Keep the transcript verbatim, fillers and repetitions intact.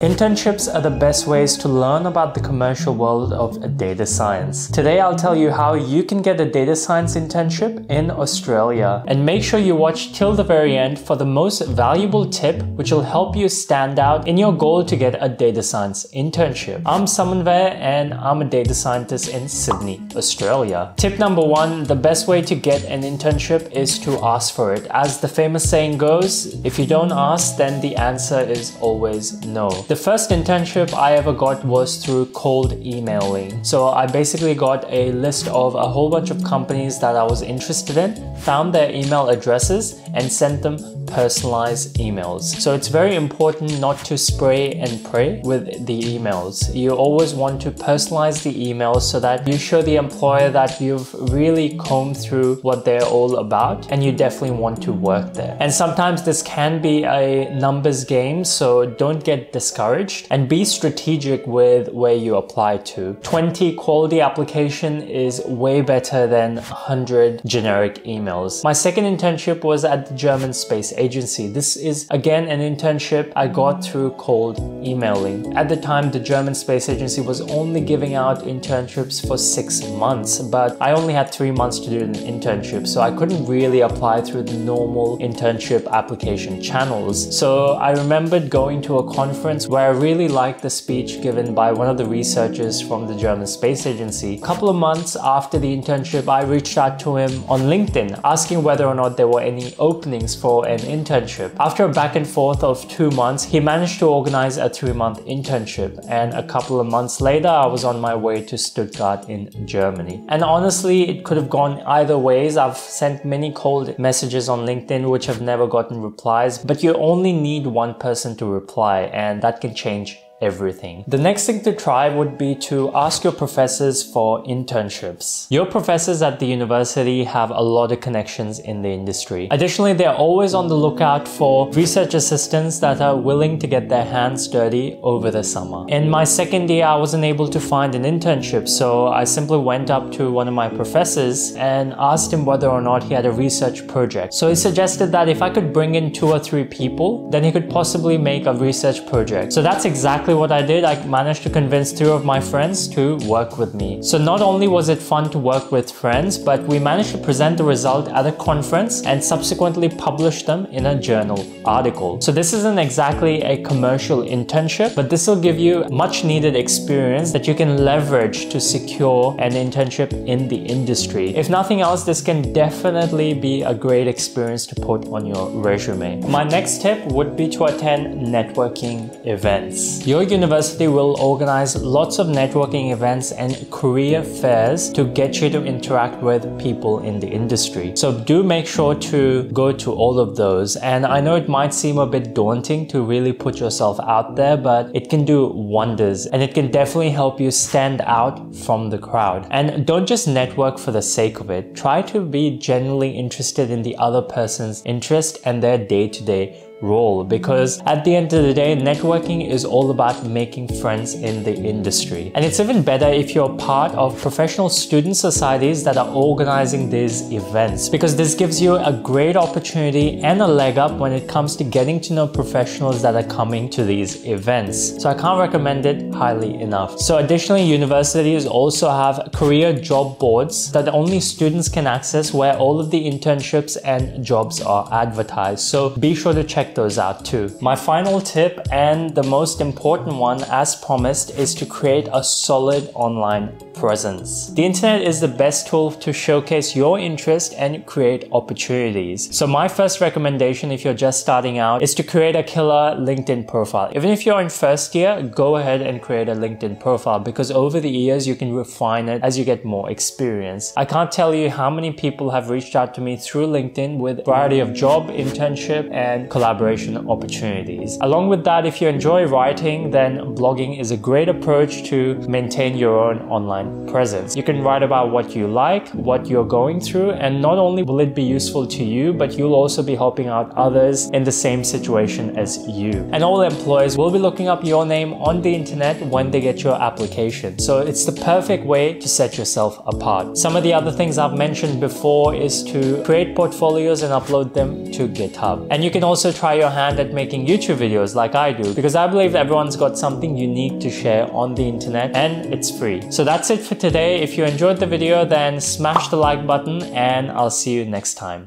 Internships are the best ways to learn about the commercial world of data science. Today I'll tell you how you can get a data science internship in Australia. And make sure you watch till the very end for the most valuable tip which will help you stand out in your goal to get a data science internship. I'm Samanvay and I'm a data scientist in Sydney, Australia. Tip number one, the best way to get an internship is to ask for it. As the famous saying goes, if you don't ask, then the answer is always no. The first internship I ever got was through cold emailing. So I basically got a list of a whole bunch of companies that I was interested in, found their email addresses and sent them personalized emails. So it's very important not to spray and pray with the emails. You always want to personalize the emails so that you show the employer that you've really combed through what they're all about and you definitely want to work there. And sometimes this can be a numbers game, so don't get discouraged and be strategic with where you apply to. twenty quality application is way better than one hundred generic emails. My second internship was at the German Space Agency. This is again an internship I got through cold emailing. At the time, the German Space Agency was only giving out internships for six months, but I only had three months to do an internship, so I couldn't really apply through the normal internship application channels. So I remembered going to a conference where I really liked the speech given by one of the researchers from the German Space Agency. A couple of months after the internship, I reached out to him on LinkedIn asking whether or not there were any openings for an internship. After a back and forth of two months, he managed to organize a three-month internship, and a couple of months later I was on my way to Stuttgart in Germany. And honestly, it could have gone either ways. I've sent many cold messages on LinkedIn which have never gotten replies, but you only need one person to reply and that can change everything. The next thing to try would be to ask your professors for internships. Your professors at the university have a lot of connections in the industry. Additionally, they're always on the lookout for research assistants that are willing to get their hands dirty over the summer. In my second year, I wasn't able to find an internship, so I simply went up to one of my professors and asked him whether or not he had a research project. So he suggested that if I could bring in two or three people, then he could possibly make a research project. So that's exactly what I did. I managed to convince three of my friends to work with me. So not only was it fun to work with friends, but we managed to present the result at a conference and subsequently publish them in a journal article. So this isn't exactly a commercial internship, but this will give you much needed experience that you can leverage to secure an internship in the industry. If nothing else, this can definitely be a great experience to put on your resume. My next tip would be to attend networking events. Your Your university will organize lots of networking events and career fairs to get you to interact with people in the industry. So do make sure to go to all of those. And I know it might seem a bit daunting to really put yourself out there, but it can do wonders and it can definitely help you stand out from the crowd. And don't just network for the sake of it. Try to be genuinely interested in the other person's interest and their day-to-day role, because at the end of the day, networking is all about making friends in the industry. And it's even better if you're part of professional student societies that are organizing these events, because this gives you a great opportunity and a leg up when it comes to getting to know professionals that are coming to these events. So I can't recommend it highly enough. So additionally, universities also have career job boards that only students can access, where all of the internships and jobs are advertised. So be sure to check those out too. My final tip, and the most important one as promised, is to create a solid online presence. The internet is the best tool to showcase your interest and create opportunities. So my first recommendation, if you're just starting out, is to create a killer LinkedIn profile. Even if you're in first year, go ahead and create a LinkedIn profile, because over the years you can refine it as you get more experience. I can't tell you how many people have reached out to me through LinkedIn with a variety of job, internship and collaboration opportunities. Along with that, if you enjoy writing, then blogging is a great approach to maintain your own online presence. You can write about what you like, what you're going through, and not only will it be useful to you, but you'll also be helping out others in the same situation as you. And all employers will be looking up your name on the internet when they get your application. So it's the perfect way to set yourself apart. Some of the other things I've mentioned before is to create portfolios and upload them to GitHub. And you can also try try your hand at making YouTube videos like I do, because I believe everyone's got something unique to share on the internet and it's free. So that's it for today. If you enjoyed the video, then smash the like button and I'll see you next time.